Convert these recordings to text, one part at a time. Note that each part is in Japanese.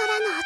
空の音だ。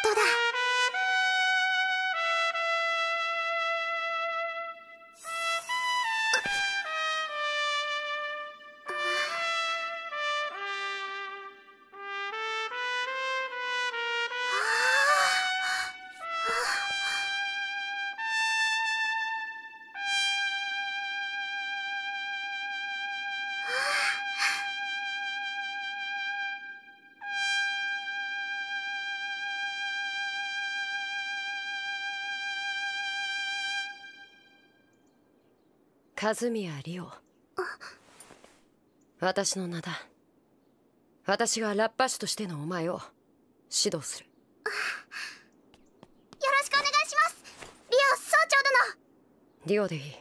和宮理央、私の名だ。私がラッパ手としてのお前を指導する。よろしくお願いします、理央総長殿。理央でいい。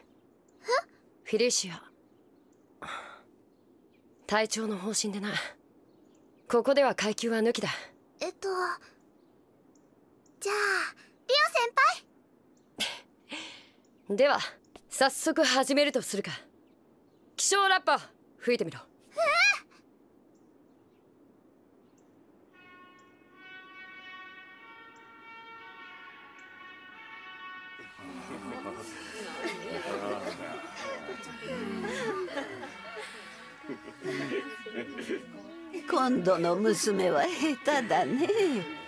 フィリシア、隊長の方針でな。ここでは階級は抜きだ。じゃあ理央先輩では早速始めるとするか。気象ラッパー吹いてみろ。今度の娘は下手だね。